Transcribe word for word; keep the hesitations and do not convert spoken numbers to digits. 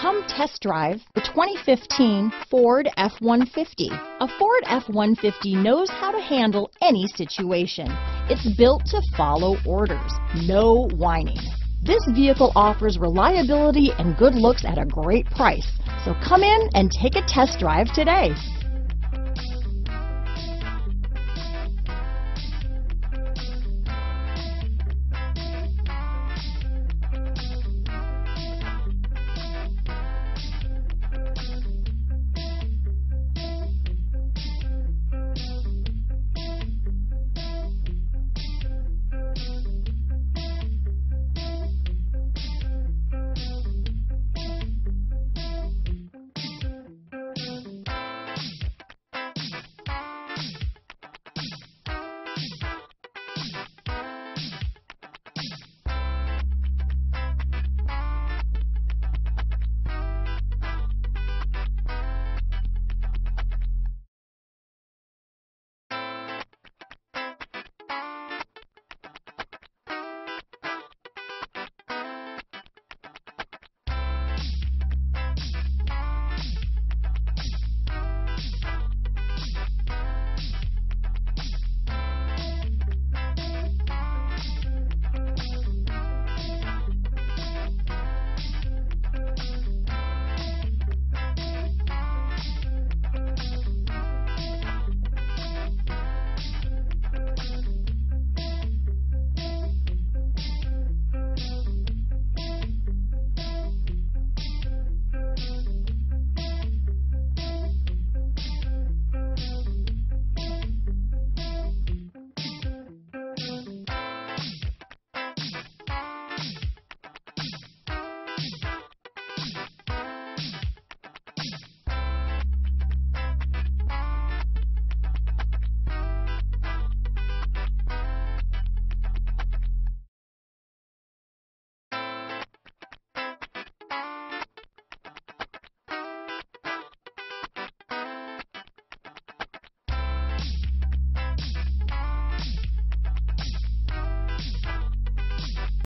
Come test drive the twenty fifteen Ford F one fifty. A Ford F one fifty knows how to handle any situation. It's built to follow orders, no whining. This vehicle offers reliability and good looks at a great price. So come in and take a test drive today.